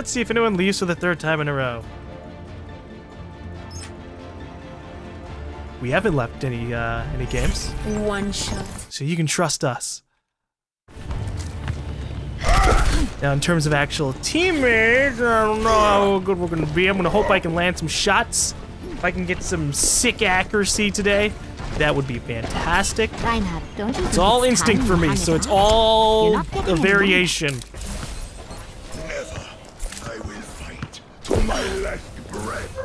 Let's see if anyone leaves for the third time in a row. We haven't left any games. One shot. So you can trust us. Now, in terms of actual teammates, I don't know how good we're gonna be. I'm gonna hope I can land some shots. If I can get some sick accuracy today, that would be fantastic. Reinhardt, don't you? It's all instinct for me, so it's all a variation. Never. I will fight to my last breath.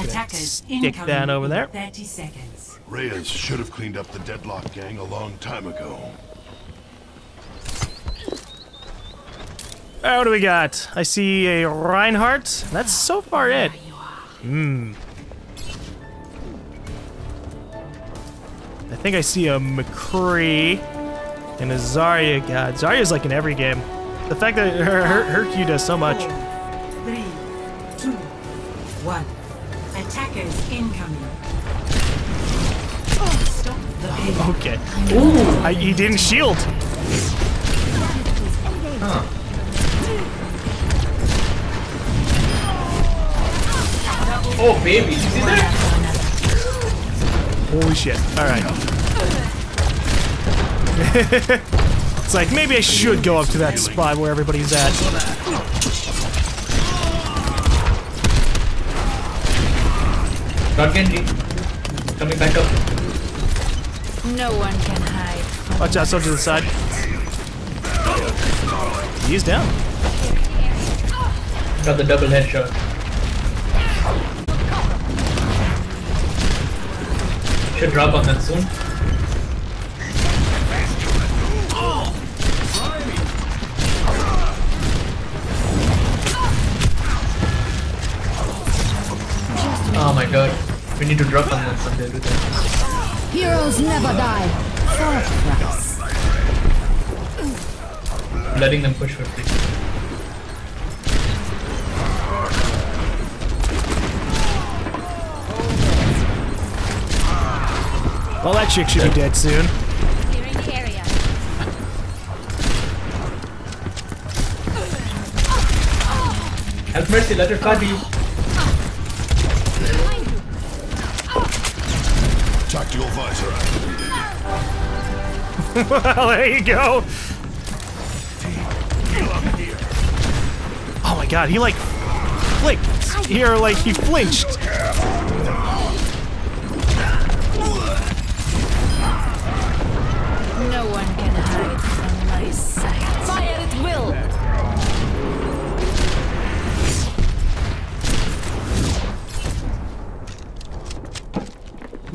Attackers stick that over there. 30 seconds. Reyes should have cleaned up the deadlock gang a long time ago. Alright, what do we got? I see a Reinhardt. That's so far it. I think I see a McCree and a Zarya. God, Zarya's like in every game. The fact that her Q does so much. 4, 3, 2, 1. Attackers incoming. Oh, stop the pain. Okay. Ooh, he didn't shield. Oh, baby. You see that? Holy shit. Alright. It's like, maybe I should go up to that spot where everybody's at. Got Genji. Coming back up. No one can hide. Watch out, Soldier to the side. He's down. Got the double headshot. Should drop on that soon. Oh my god, we need to drop on them someday. Heroes never die. For letting them push for free. Well, that chick should be dead soon. Clearing the area. Have mercy, let her fight. Tactical visor activated. Well, there you go. Oh my god, he like flicked here, like he flinched. No one can hide from my sight. Fire at will.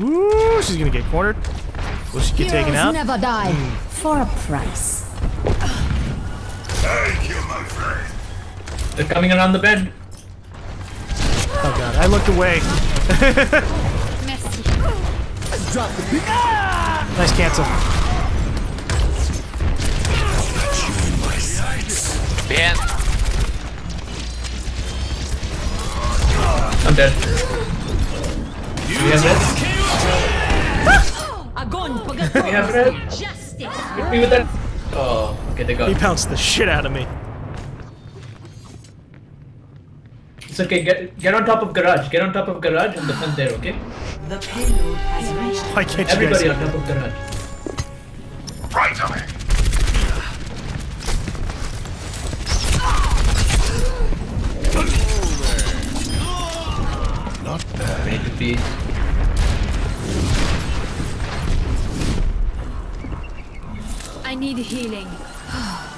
Ooh, she's gonna get cornered. Will she get taken out? Never die for a price. Thank you, my friend. They're coming around the bend. Oh god, I looked away. Nice cancel. Man. I'm dead. Do you have this? Oh, okay, they got me. He pounced the shit out of me. It's okay, get on top of garage. Get on top of garage on the front there, okay? The payload has reached. Why can't you guys see that? Everybody on top of garage. Right away. Not bad. Ready to be. I need healing.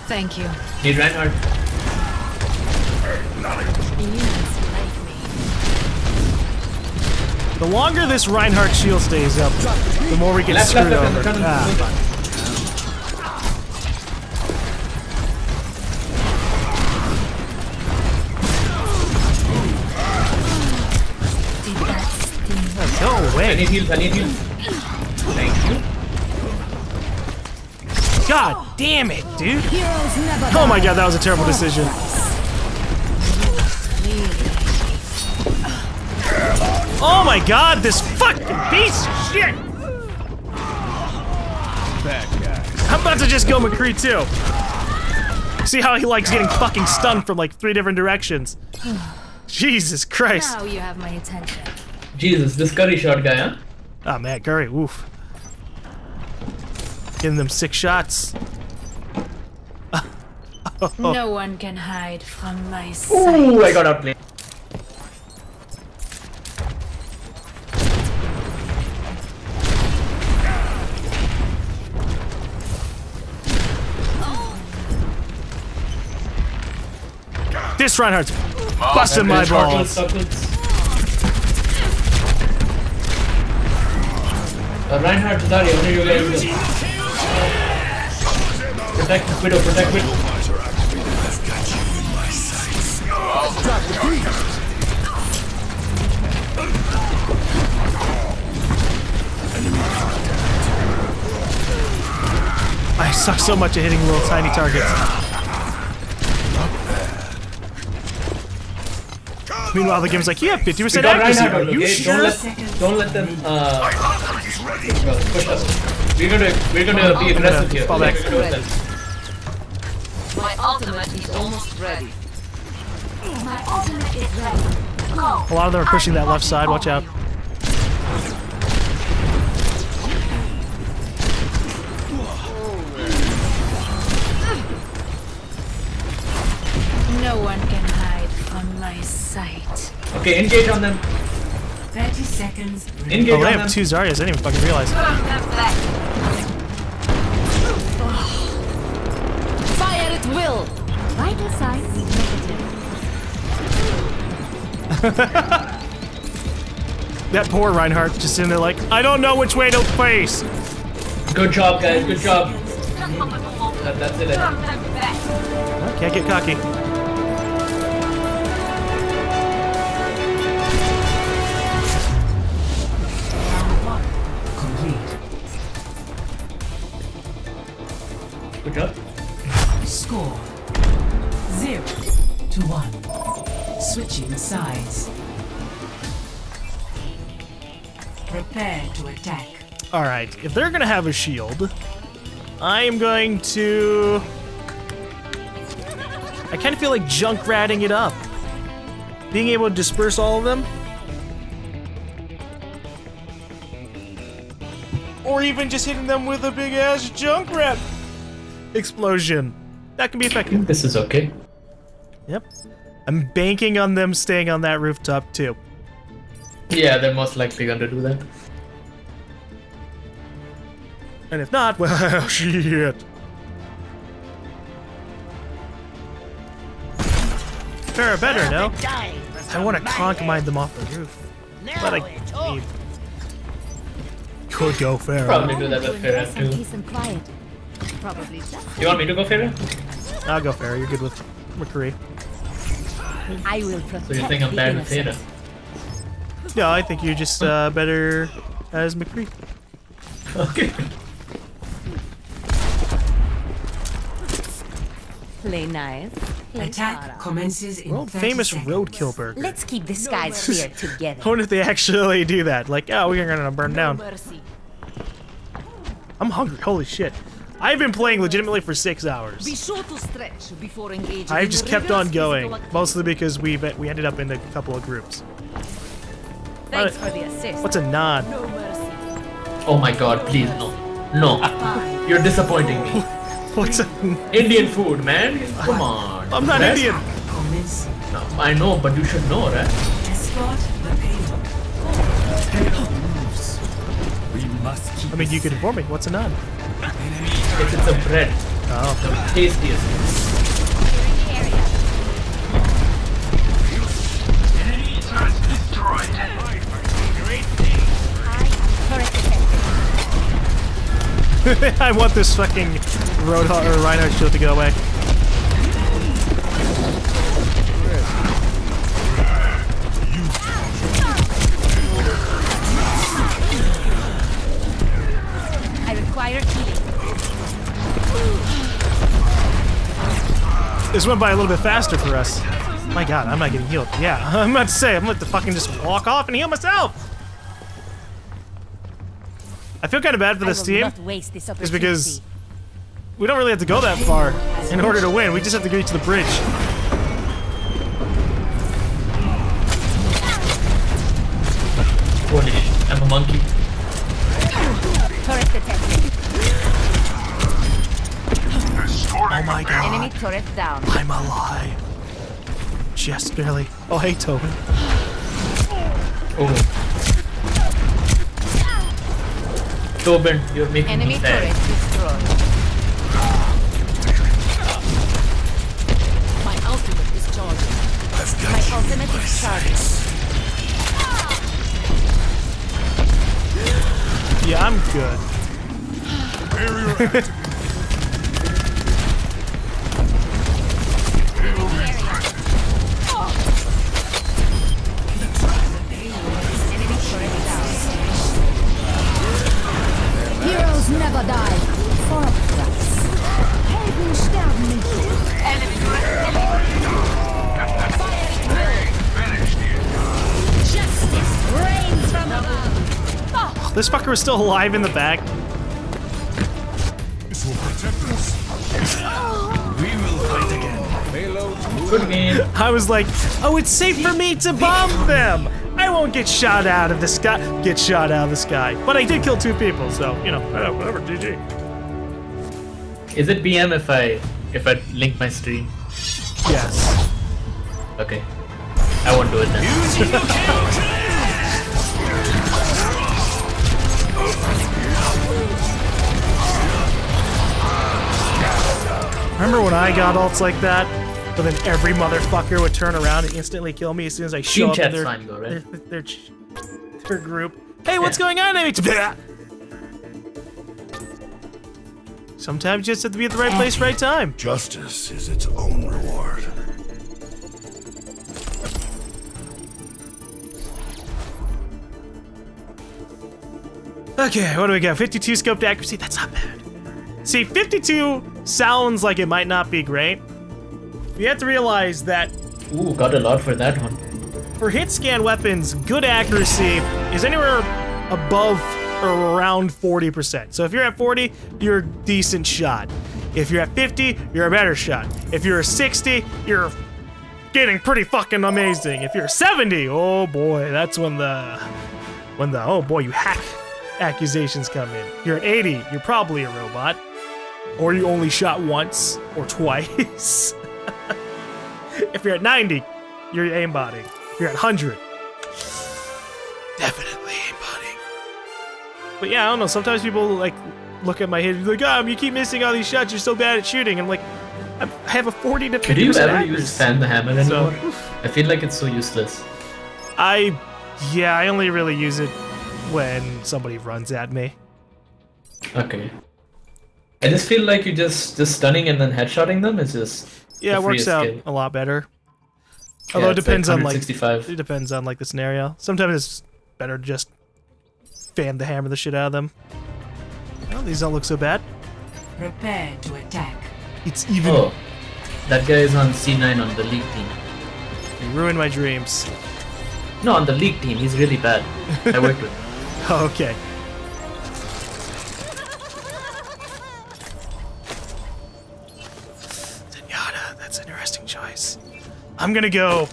Thank you. Need Reinhardt. The longer this Reinhardt shield stays up, the more we get screwed over. No way. I need heals. I need heals. Thank you. God damn it, dude. Oh my god, that was a terrible decision. Oh my god, this fucking piece of shit! I'm about to just go McCree too. See how he likes getting fucking stunned from like 3 different directions. Jesus Christ. Now you have my attention. Jesus, this curry shot guy, huh? Ah, oh, man, curry, woof. Getting them 6 shots. Oh. No one can hide from my sight. Ooh, I got outplayed. This Reinhardt's busting my balls. Reinhardt, Zarya, what are you going to do? Protect the widow, protect widow. I suck so much at hitting little tiny targets. Meanwhile, the game's like, yeah, 50% accuracy. Are you sure? Don't let them. Well, push us. We're gonna be aggressive here. Fall back. My ultimate is almost ready. My ultimate is ready. Go. A lot of them are pushing that left side. Watch out. No one can hide from my sight. Okay, engage on them. 30 seconds. Engage on them. Oh, I have 2 Zaryas. I didn't even fucking realize. Fire at will. Vital sign negative. That poor Reinhardt just in there like, I don't know which way to face. Good job, guys. Good job. That's it. I can't get cocky. Good job. Score 0-1. Switching sides. Prepare to attack. All right. If they're gonna have a shield, I am going to. I kind of feel like junk ratting it up. Being able to disperse all of them, or even just hitting them with a big ass junk rat. Explosion. That can be effective. This is okay. Yep. I'm banking on them staying on that rooftop too. Yeah, they're most likely going to do that. And if not, well, shit. Pharah better, no? I want to conk mine them off the roof. But I need... Could go Pharah. Probably do that with Pharah too. Probably. You want me to go Pharah? I'll go Pharah. You're good with McCree. I will protect. So you think I'm bad with Pharah? No, I think you're just better as McCree. Okay. Play nice. Attack commences in world famous seconds. Roadkill burger. Let's keep the skies clear together. I wonder if they actually do that. Like, oh, we're gonna burn down. Mercy. I'm hungry. Holy shit. I've been playing legitimately for 6 hours. Be sure to stretch before engaging. I've just kept on going, mostly because we ended up in a couple of groups. Thanks for the assist. What's a nod? No mercy. Oh my god, please no. No. You're disappointing me. What's a Indian food, man? Come on. I'm not Indian. No, I know, but you should know, right? I mean, you can inform me. What's a nod? It's a bread. Oh, the tastiest. Enemies are destroyed. Great. I want this fucking Roadhog or Reinhardt shield to go away. I require healing. This went by a little bit faster for us. My god, I'm not getting healed. Yeah, I'm about to say, I'm gonna fucking just walk off and heal myself! I feel kind of bad for this team. Is because we don't really have to go that far. In order to win, we just have to get to the bridge. What is it? I'm a monkey. Turret detected. Oh my god. Enemy turret down. I'm alive. Just barely. Oh, hey, Tobin. Oh. Tobin, you're making me sad. Enemy turret destroyed. My ultimate is charging. My ultimate is charging. Yeah, I'm good. Barrier activated. Never die. For us. Helden sterben nicht. Justice reigns from above. This fucker is still alive in the back. This will protect us. We will fight again. Good game. I was like, oh, it's safe for me to bomb them. I won't get shot out of the sky. Get shot out of the sky. But I did kill two people, so you know, whatever. GG. Is it BM if I link my stream? Yes. Okay. I won't do it then. Remember when I got ults like that? But then every motherfucker would turn around and instantly kill me as soon as I show up in their group. Hey, what's going on? Sometimes you just have to be at the right place, right time. Justice is its own reward. Okay, what do we got? 52 scoped accuracy. That's not bad. See, 52 sounds like it might not be great. You have to realize that... Ooh, got a lot for that one. For hit scan weapons, good accuracy is anywhere above or around 40%. So if you're at 40, you're a decent shot. If you're at 50, you're a better shot. If you're at 60, you're getting pretty fucking amazing. If you're 70, oh boy, that's when the... oh boy, you hack accusations come in. If you're at 80, you're probably a robot. Or you only shot once or twice. If you're at 90, you're aimbotting. If you're at 100, definitely aimbotting. But yeah, I don't know. Sometimes people like look at my head and be like, "Oh, you keep missing all these shots. You're so bad at shooting." I'm like, I have a 40 to 50%. Could you ever use Fan the Hammer anymore? I feel like it's so useless. I only really use it when somebody runs at me. Okay. I just feel like you just stunning and then headshotting them is just. Yeah, it works out a lot better. Although it depends on like the scenario. Sometimes it's better to just fan the hammer the shit out of them. Well, these don't look so bad. Prepare to attack. It's even. Oh, that guy is on C9 on the league team. You ruined my dreams. No, on the league team, he's really bad. I worked with him. Oh, okay. Choice. I'm gonna go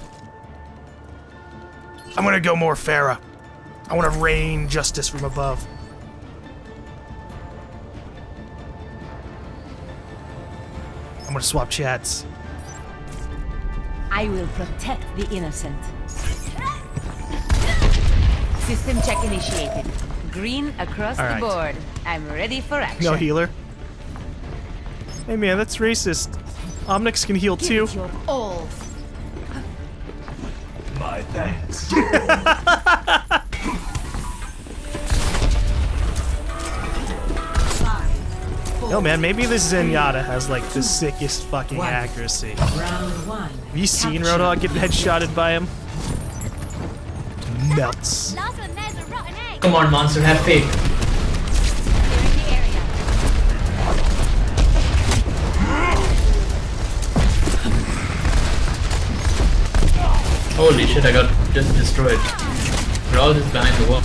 more Pharah. I want to rain justice from above. I'm gonna swap chats. I will protect the innocent. System check initiated. Green across the board. I'm ready for action. No healer. Hey man, that's racist. Omnix can heal too. My thanks. No man, maybe this Zenyatta has like the sickest fucking accuracy. Have you seen Roadhog get headshotted by him? Nuts. Come on, monster, have faith. Holy shit, I got just destroyed. We're all just behind the wall.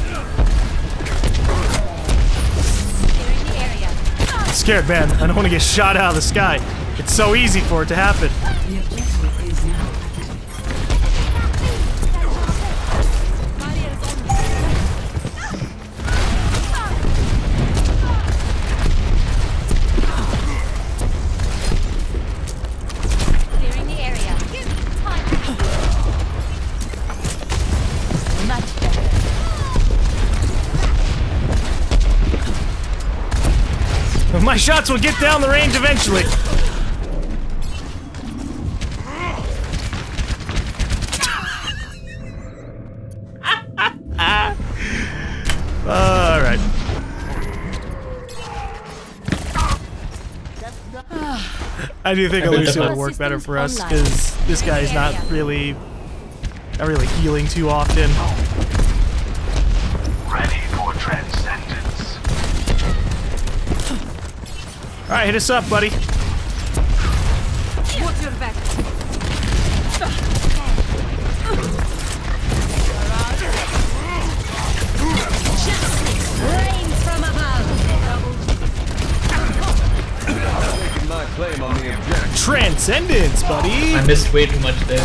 I'm scared, man. I don't want to get shot out of the sky. It's so easy for it to happen. My shots will get down the range eventually. All right. I do think Lucio would work better for us because this guy is not really healing too often. Ready for transcendence. All right, hit us up, buddy. What's your back? Rain from above. My claim on the objective. Transcendence, buddy. I missed way too much there.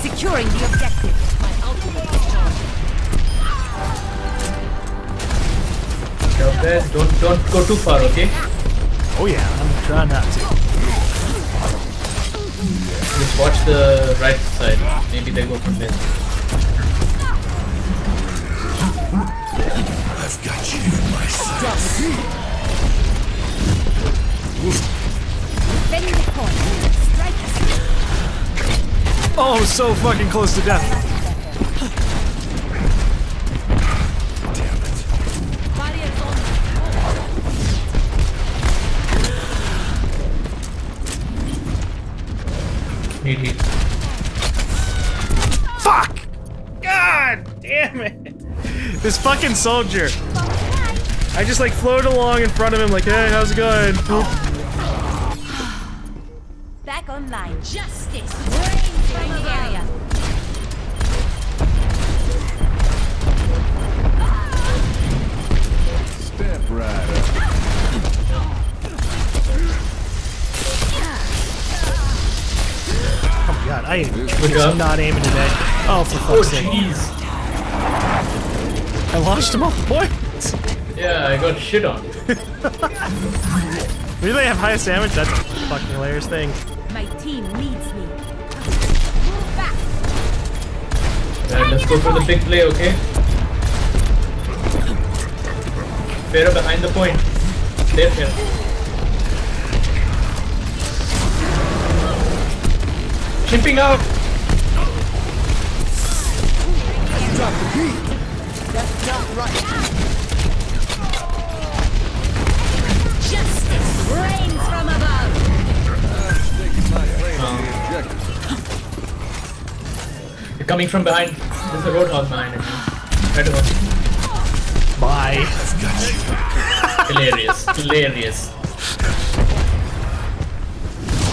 Securing the objective. Don't go too far, okay? Oh yeah, I'm trying not to. Just watch the right side. Maybe they go from there. I've got you in my sight. Oh, so fucking close to death. Fuck! God damn it! This fucking soldier. I just like floated along in front of him like, hey, how's it going? Back online. Justice. We're in the area. Step right up. God, I am not aiming at that. Oh, for fuck's sake. I launched him off points. Yeah, I got shit on. Do they have highest damage? That's a fucking hilarious thing. My team needs me. Alright, let's go for the big play, okay? Pharah behind the point. There, Pharah. Chimping out! Drop the beat! That's not right! Justice reigns from above! They're coming from behind. There's a Roadhog behind him. Try to watch him. Bye! Hilarious. Hilarious.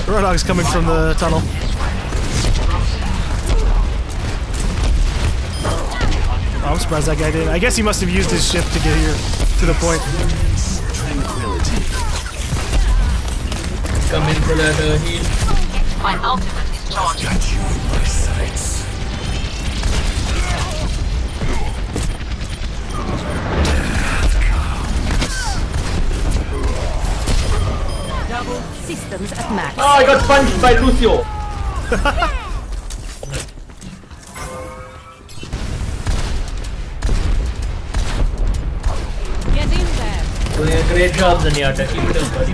The Roadhog's coming from the tunnel. I'm surprised that guy didn't. I guess he must have used his shift to get here to the point. Tranquility. Come in for that heal. My ultimate is charged. Got you in my sights. Double systems at max. Oh, I got punched by Lucio. Great job, Zenyatta. Keep it up, buddy.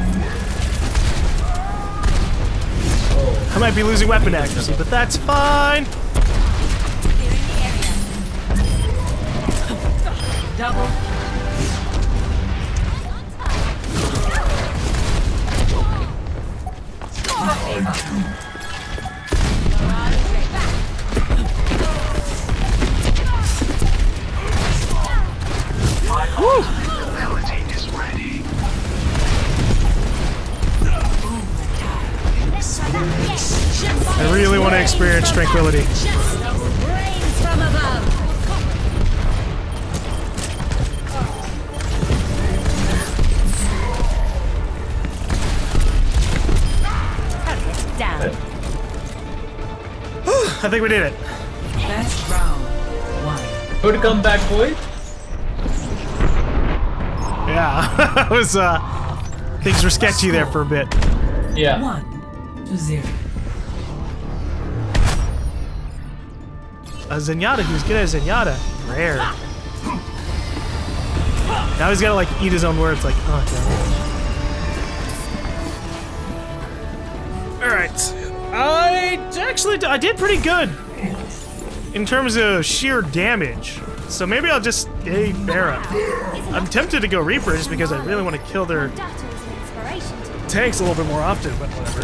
Oh. I might be losing weapon accuracy, but that's fine. Double. Woo! I really want to experience tranquility. I think we did it. Best round one. Good comeback, boy. Yeah, it was, things were sketchy there for a bit. Yeah. 1-0. A Zenyatta, he was good at Zenyatta. Rare. Now he's gotta like eat his own words, like, oh damn. Alright. I did pretty good in terms of sheer damage. So maybe I'll just hey, Pharah. I'm tempted to go Reaper just because I really want to kill their tanks a little bit more often, but whatever.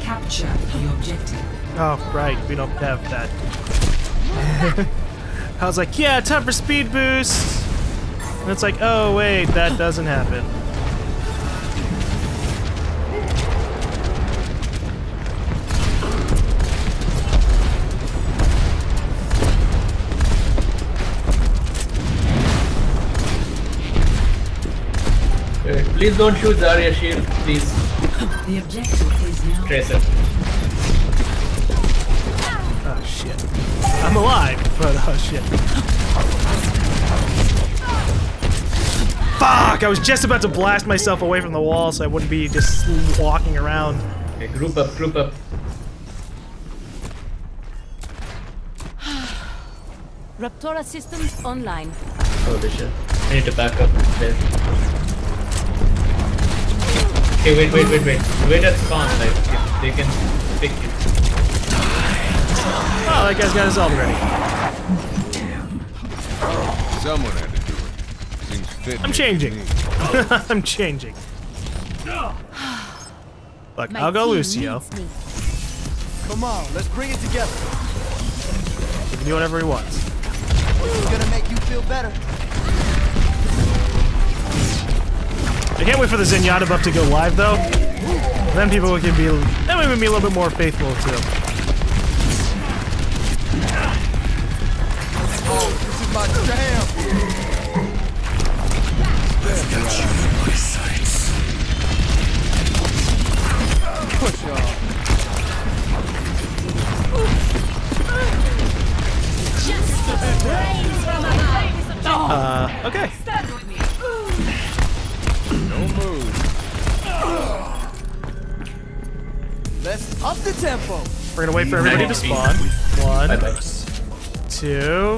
Capture the objective. Oh right, we don't have that. I was like, yeah, time for speed boost. And it's like, oh wait, that doesn't happen. Please don't shoot Zarya shield, please. The objective is now Tracer. Oh shit. I'm alive, but oh shit. Fuck! I was just about to blast myself away from the wall so I wouldn't be just walking around. Okay, group up, group up. Raptora systems online. Holy shit. I need to back up there. Okay, wait at spawn, like, they can pick you. Oh, that guy's got his ult ready. Someone had to do it. Seems fit. I'm changing. I'm changing. Look, I'll go Lucio. Come on, let's bring it together. He can do whatever he wants. It's gonna make you feel better. I can't wait for the Zenyatta buff to go live, though. Then people can be, that might be a little bit more faithful too. Oh, this is my jam. I've got you in my sights. Push off. Just the brains from my face. Okay. Stand with me. Let's up the tempo. We're gonna wait for everybody to spawn. 1, 2.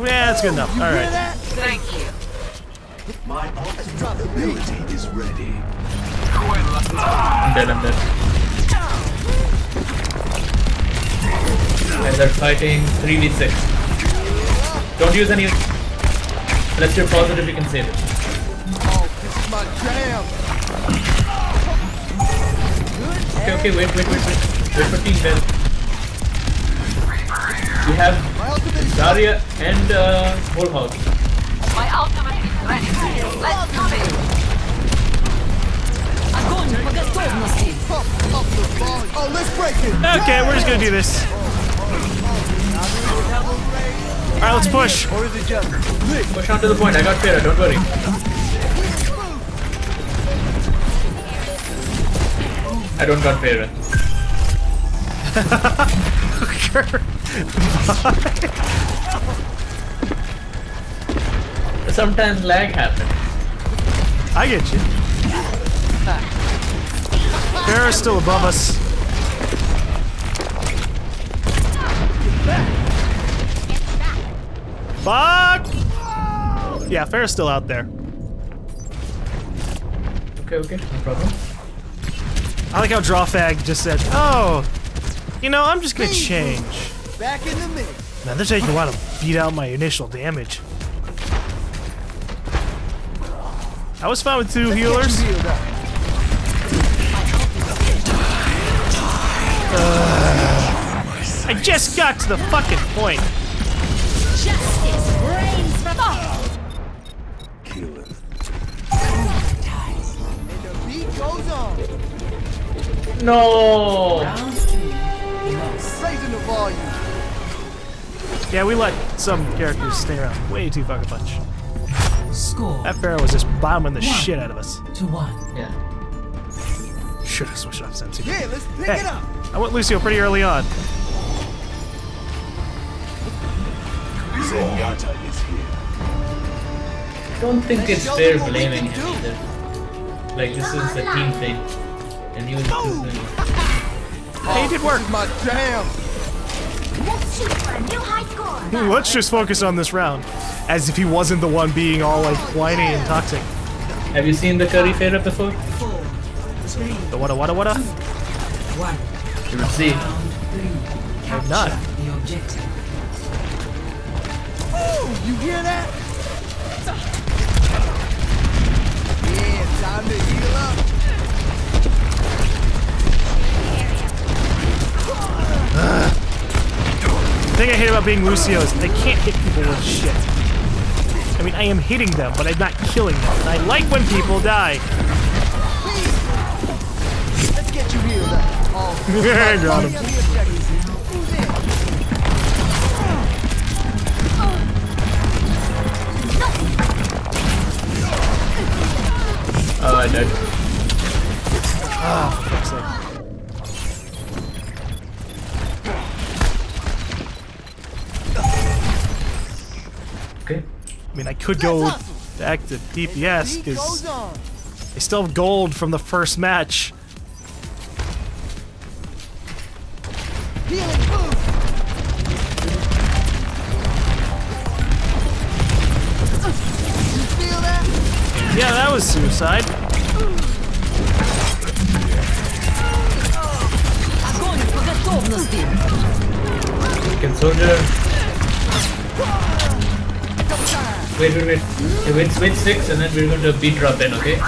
Yeah, that's good enough. All right. Thank you. My ability is ready. I'm dead. I'm dead. And they're fighting 3v6. Don't use any. Let's do positive. You can save it. My jam. Okay, wait. Wait for Team Bell. We have Zarya and Roadhog. My ultimate is ready. Let's do it. Oh, let's break it. Okay, we're just gonna do this. All right, let's push. Push on to the point. I got Pharah. Don't worry. I don't got Pharah. Sometimes lag happens. I get you. Pharah's still above us. Fuck! Yeah, Pharah's still out there. Okay, no problem. I like how Drawfag just said, oh, you know, I'm just gonna change. Back in the mix. Now they're taking a while to beat out my initial damage. I was fine with 2 healers. I just got to the fucking point. Justice reigns from us. Kill it. And the beat goes on. No. Yeah, we let some characters stay around way too fucking much. Score. That Pharah was just bombing the shit out of us. 1-1. Yeah. should have switched up Sensi. Yeah, let's pick it up. I went Lucio pretty early on. Zenyatta is here. I don't think it's fair blaming him either. Like, this is a team thing. And you hey, it did work! My jam! Let's shoot for a new high score! Let's just focus on this round. As if he wasn't the one being all, like, whiny and toxic. Have you seen the curry Pharah before? The what-a-what-a-what-a? You will see. I'm not. Oh, you hear that? Yeah, time to heal up. The thing I hate about being Lucio is I can't hit people with shit. I mean, I am hitting them, but I'm not killing them. And I like when people die. Let's get you healed up. I got him. Oh, I died. Oh, for fuck's sake. I mean, I could go back to DPS because I still have gold from the first match. Yeah, that was suicide. Can Soldier. Wait. Wait, switch 6 and then we're going to beat drop in, okay? Now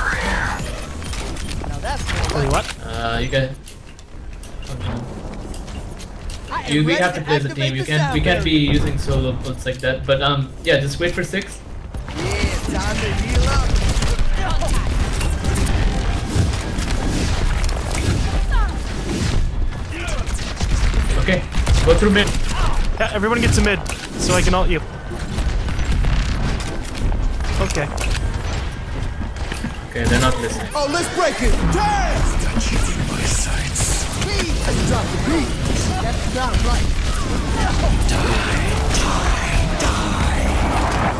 that's cool. What? You guys. Okay. We have to play the team. We can't be using solo puts like that. But yeah, just wait for 6. Yeah, time to heal up. Okay, go through mid. Yeah, everyone gets a mid, so I can ult you. Okay. Okay, they're not listening. Oh, let's break it! Dance! Touch it in my sights. That's not right.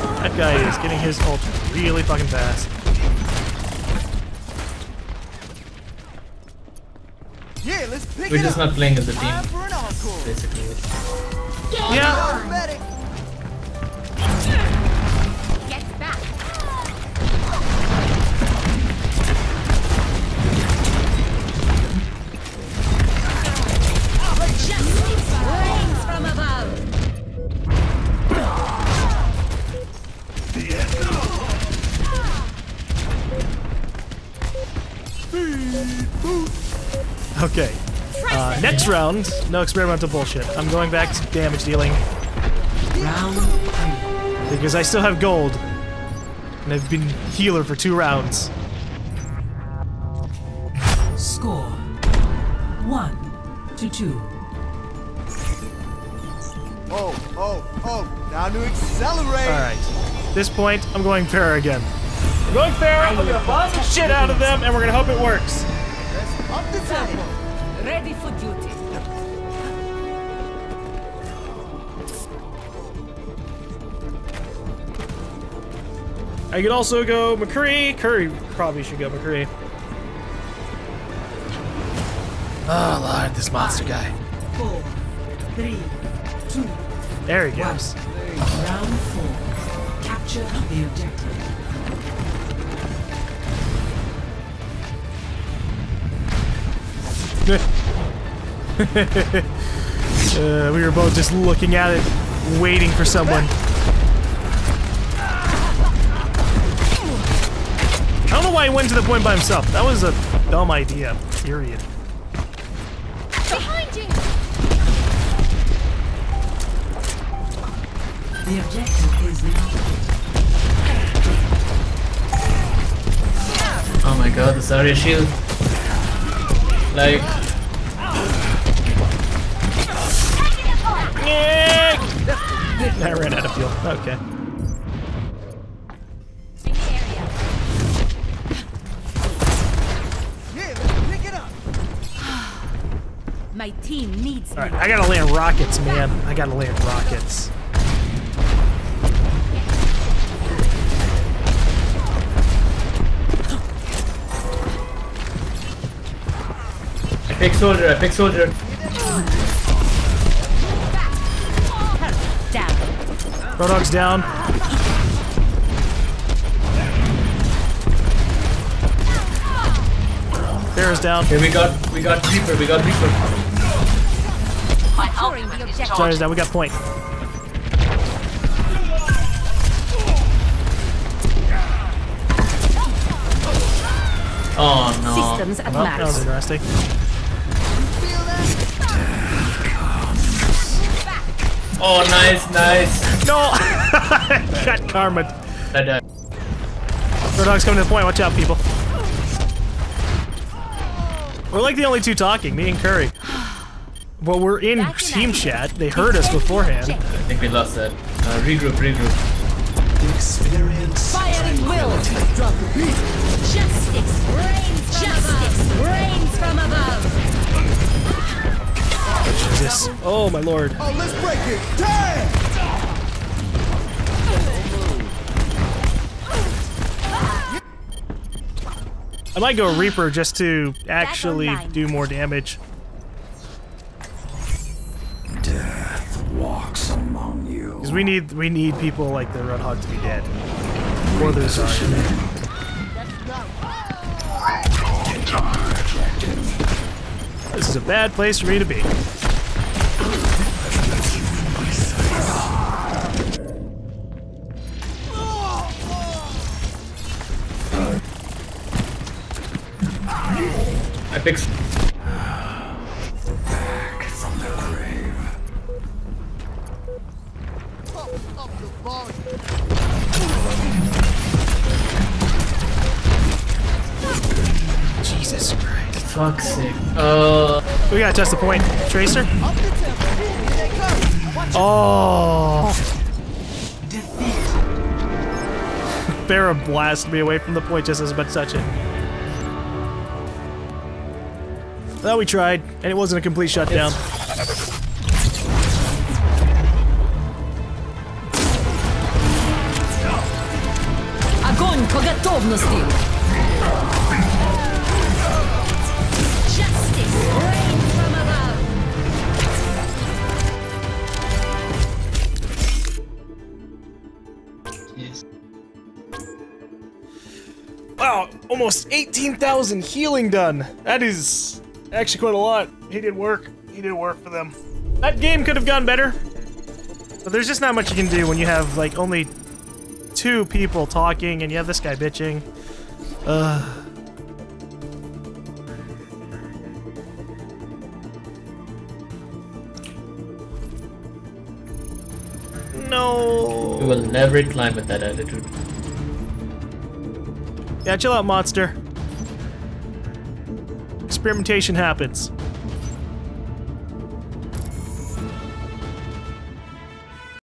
Die. That guy is getting his ult really fucking fast. Yeah, let's pick We're just not playing as a team. Basically. Yeah! Okay, next round, no experimental bullshit. I'm going back to damage dealing. Round 3. Because I still have gold. And I've been healer for 2 rounds. Score 1-2. Oh, now to accelerate! Alright, at this point, I'm going Pharah again. I'm going Pharah, I'm gonna boss the shit out of them, and we're gonna hope it works. Up the tempo. Ready for duty. I could also go McCree. Curry probably should go McCree. Oh lord, this monster guy. 5, 4, 3, 2. There he goes. Round 4. Capture the objective. We were both just looking at it, waiting for someone. I don't know why he went to the point by himself. That was a dumb idea, period. Behind you. The objective is now. Oh my god, the Zarya shield. Like, I ran out of fuel. Okay. Yeah, let's pick it up. My team needs me. All right, I gotta land rockets, man. I gotta land rockets. I pick soldier. I pick soldier. Roadhog's down. Pharah's down. Okay, we got Reaper, we got Reaper. Zarya's down, we got point. Oh no. Systems at max. That was interesting. Oh, nice, nice. No! Got karma. I died. Roadhog's coming to the point, watch out, people. We're like the only two talking, me and Curry. Well, we're in team chat. They heard us beforehand. I think we lost that. Regroup. The experience. Firing will. Justice reigns from above. Jesus. Oh, my lord. Oh, let's break it. Damn! I might go Reaper just to actually do more damage. Death walks among you. Because we need people like the Roadhog to be dead. Or the Zarya. This is a bad place for me to be. I picked back from the grave. Jesus Christ! Fuck's sake! We gotta touch the point, Tracer. Oh! Pharah blasted me away from the point just as much touch it. Well, we tried, and it wasn't a complete shutdown. Огонь по готовности. Justice reigns from above. Yes. Wow, almost 18,000 healing done. That is actually quite a lot. He did work for them. That game could have gone better, but there's just not much you can do when you have like only two people talking and you have this guy bitching. No. You will never climb with that attitude. Yeah, chill out, monster. Experimentation happens.